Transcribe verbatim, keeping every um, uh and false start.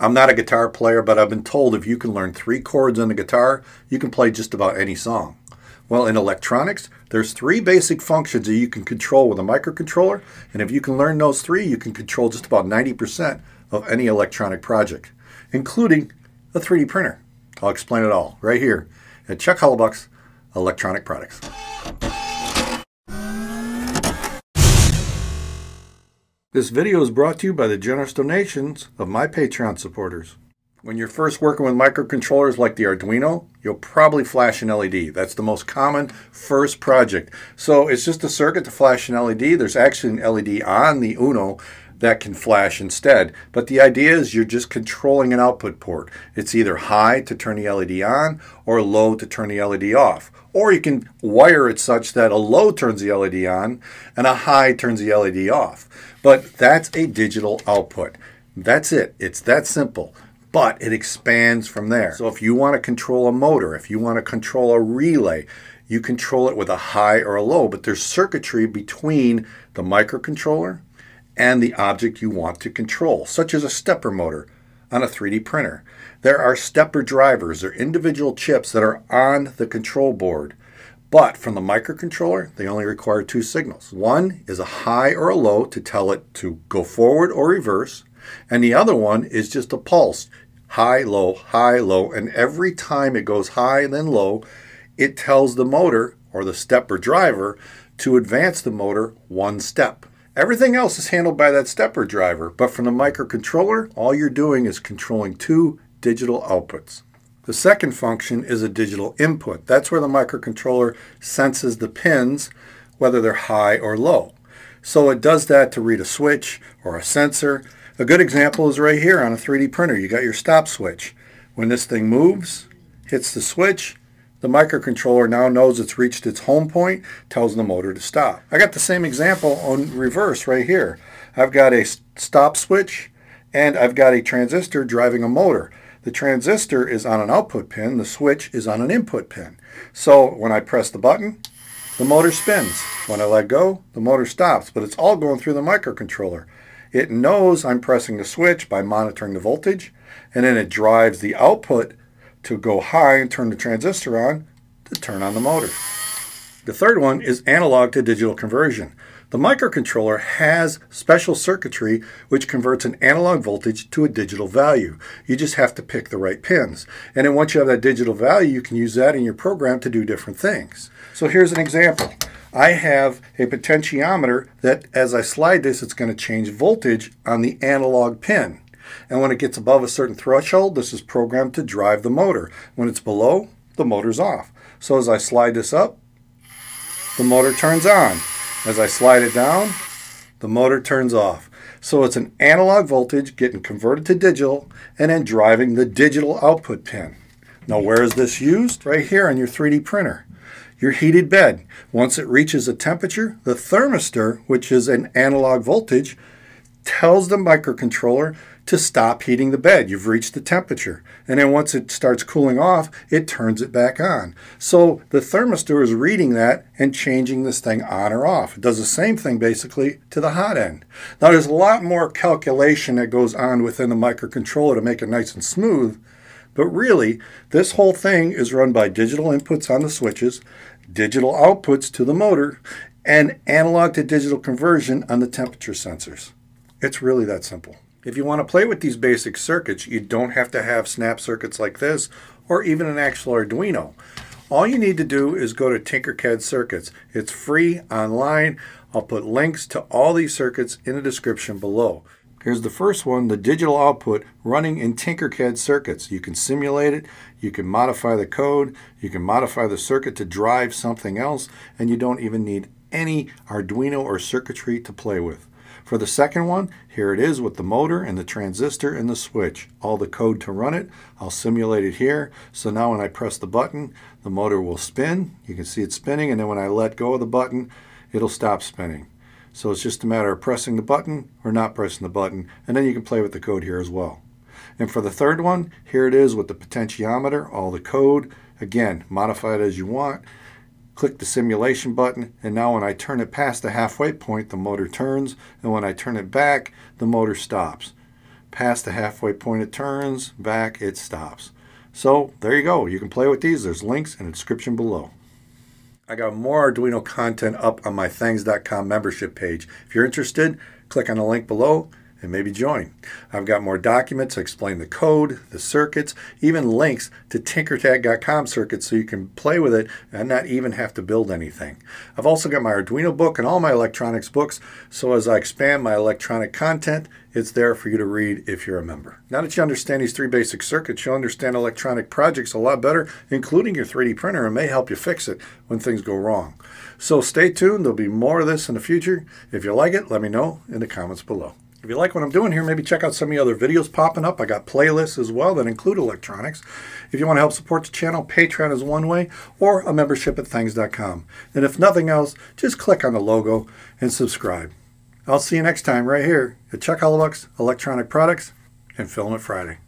I'm not a guitar player, but I've been told if you can learn three chords on the guitar, you can play just about any song. Well, in electronics, there's three basic functions that you can control with a microcontroller, and if you can learn those three, you can control just about ninety percent of any electronic project, including a three D printer. I'll explain it all right here at Chuck Hollabuck's Electronic Products. This video is brought to you by the generous donations of my Patreon supporters. When you're first working with microcontrollers like the Arduino, you'll probably flash an L E D. That's the most common first project. So it's just a circuit to flash an L E D. There's actually an L E D on the Uno that can flash instead. But the idea is you're just controlling an output port. It's either high to turn the L E D on or low to turn the L E D off. Or you can wire it such that a low turns the L E D on and a high turns the L E D off. But that's a digital output. That's it. It's that simple. But it expands from there. So if you want to control a motor, if you want to control a relay, you control it with a high or a low. But there's circuitry between the microcontroller and the object you want to control, such as a stepper motor on a three D printer. There are stepper drivers, they're individual chips that are on the control board, but from the microcontroller, they only require two signals. One is a high or a low to tell it to go forward or reverse, and the other one is just a pulse, high, low, high, low, and every time it goes high and then low, it tells the motor or the stepper driver to advance the motor one step. Everything else is handled by that stepper driver, but from the microcontroller, all you're doing is controlling two digital outputs. The second function is a digital input. That's where the microcontroller senses the pins, whether they're high or low. So it does that to read a switch or a sensor. A good example is right here on a three D printer. You got your stop switch. When this thing moves, hits the switch, the microcontroller now knows it's reached its home point, tells the motor to stop. I got the same example on reverse right here. I've got a stop switch and I've got a transistor driving a motor. The transistor is on an output pin, the switch is on an input pin. So when I press the button, the motor spins. When I let go, the motor stops, but it's all going through the microcontroller. It knows I'm pressing the switch by monitoring the voltage, and then it drives the output to go high and turn the transistor on to turn on the motor. The third one is analog to digital conversion. The microcontroller has special circuitry which converts an analog voltage to a digital value. You just have to pick the right pins. And then once you have that digital value, you can use that in your program to do different things. So here's an example. I have a potentiometer that as I slide this, it's going to change voltage on the analog pin. And when it gets above a certain threshold, this is programmed to drive the motor. When it's below, the motor's off. So as I slide this up, the motor turns on. As I slide it down, the motor turns off. So it's an analog voltage getting converted to digital and then driving the digital output pin. Now where is this used? Right here on your three D printer. Your heated bed. Once it reaches a temperature, the thermistor, which is an analog voltage, tells the microcontroller to stop heating the bed. You've reached the temperature. And then once it starts cooling off, it turns it back on. So the thermistor is reading that and changing this thing on or off. It does the same thing basically to the hot end. Now there's a lot more calculation that goes on within the microcontroller to make it nice and smooth. But really, this whole thing is run by digital inputs on the switches, digital outputs to the motor, and analog to digital conversion on the temperature sensors. It's really that simple. If you want to play with these basic circuits, you don't have to have snap circuits like this or even an actual Arduino. All you need to do is go to Tinkercad circuits. It's free online. I'll put links to all these circuits in the description below. Here's the first one, the digital output running in Tinkercad circuits. You can simulate it, you can modify the code, you can modify the circuit to drive something else, and you don't even need any Arduino or circuitry to play with. For the second one, here it is with the motor and the transistor and the switch. All the code to run it. I'll simulate it here. So now when I press the button, the motor will spin. You can see it spinning. And then when I let go of the button, it'll stop spinning. So it's just a matter of pressing the button or not pressing the button. And then you can play with the code here as well. And for the third one, here it is with the potentiometer, all the code. Again, modify it as you want. Click the simulation button, and now when I turn it past the halfway point, the motor turns, and when I turn it back, the motor stops. past the halfway point it turns, back it stops. So there you go. You can play with these. There's links in the description below. I got more Arduino content up on my Thangs dot com membership page. If you're interested, click on the link below and maybe join. I've got more documents that explain the code, the circuits, even links to Tinkercad dot com circuits so you can play with it and not even have to build anything. I've also got my Arduino book and all my electronics books, so as I expand my electronic content, it's there for you to read if you're a member. Now that you understand these three basic circuits, you'll understand electronic projects a lot better, including your three D printer, and may help you fix it when things go wrong. So stay tuned, there'll be more of this in the future. If you like it, let me know in the comments below. If you like what I'm doing here, maybe check out some of the other videos popping up. I got playlists as well that include electronics. If you want to help support the channel, Patreon is one way, or a membership at Thangs dot com. And if nothing else, just click on the logo and subscribe. I'll see you next time right here at Chuck Hollabuck's Electronic Products and Filament Friday.